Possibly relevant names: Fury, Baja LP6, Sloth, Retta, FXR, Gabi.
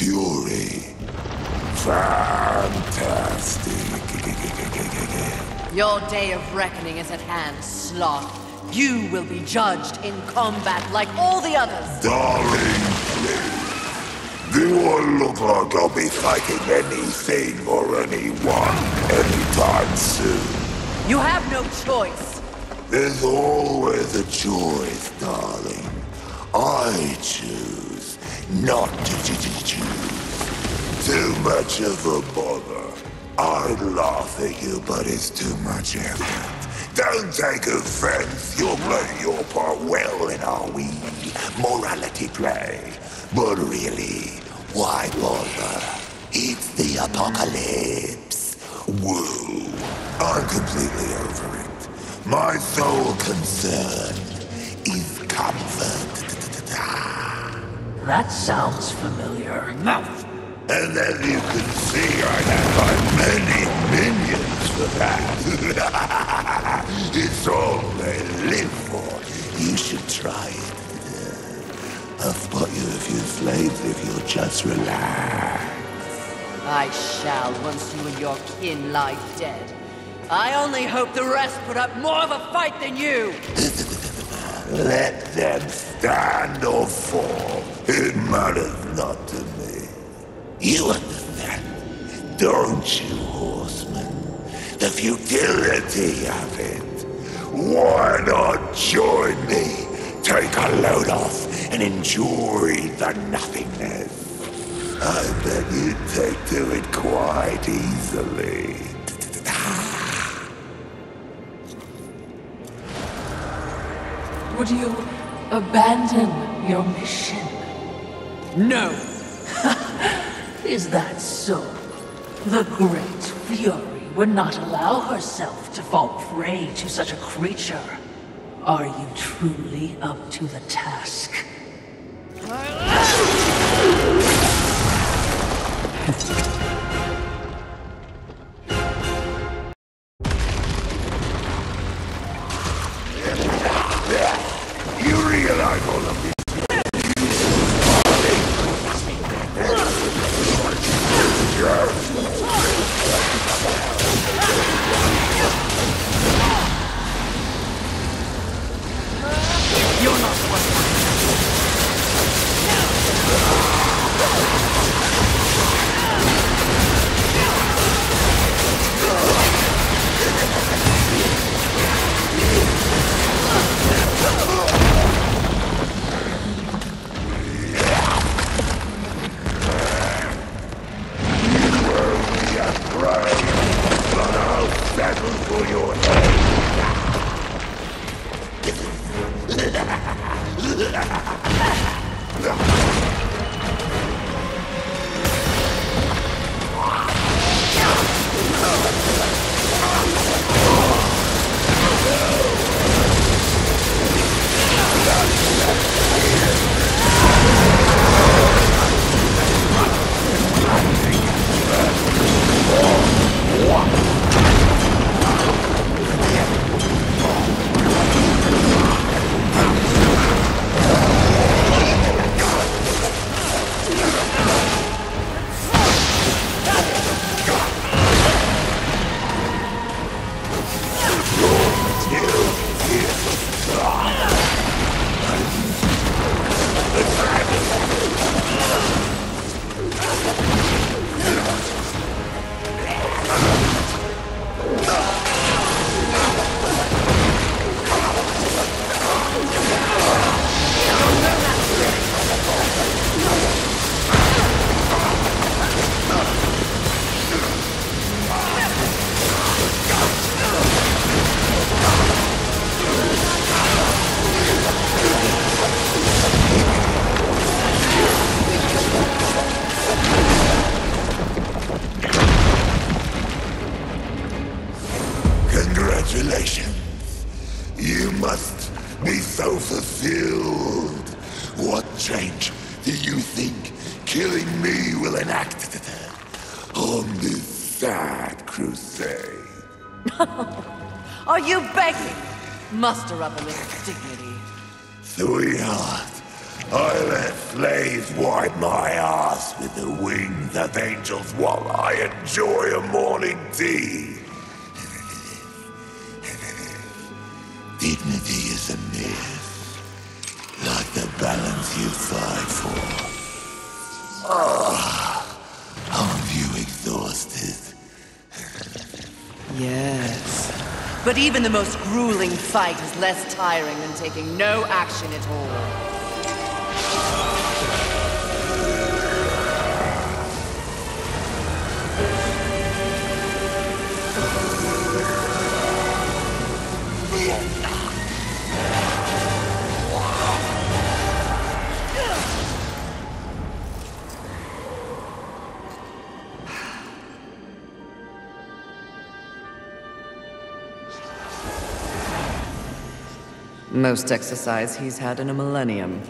Fury. Fantastic. Your day of reckoning is at hand, Sloth. You will be judged in combat like all the others. Darling, please. Do I look like I'll be fighting anything or anyone anytime soon? You have no choice. There's always a choice, darling. I choose not to choose. Too much of a bother. I laugh at you, but it's too much effort. Don't take offense. You're playing your part well in our wee morality play. But really, why bother? It's the apocalypse. Woo. I'm completely over it. My sole concern is comfort. That sounds familiar. Enough. And as you can see, I have my many minions for that. It's all they live for. You should try it. I'll spot you a few slaves if you'll just relax. I shall, once you and your kin lie dead. I only hope the rest put up more of a fight than you! Let them stand or fall. It matters not to me. You understand, don't you, horseman? The futility of it. Why not join me? Take a load off and enjoy the nothingness. I bet you'd take to it quite easily. Would you abandon your mission? No! Is that so? The great Fury would not allow herself to fall prey to such a creature. Are you truly up to the task? Congratulations. You must be so fulfilled. What change do you think killing me will enact on this sad crusade? Are you begging? Muster up a little dignity. Sweetheart, I let slaves wipe my ass with the wings of angels while I enjoy a morning tea. Dignity is a myth, like the balance you fight for. Aren't you exhausted? Yes. But even the most grueling fight is less tiring than taking no action at all. Most exercise he's had in a millennium.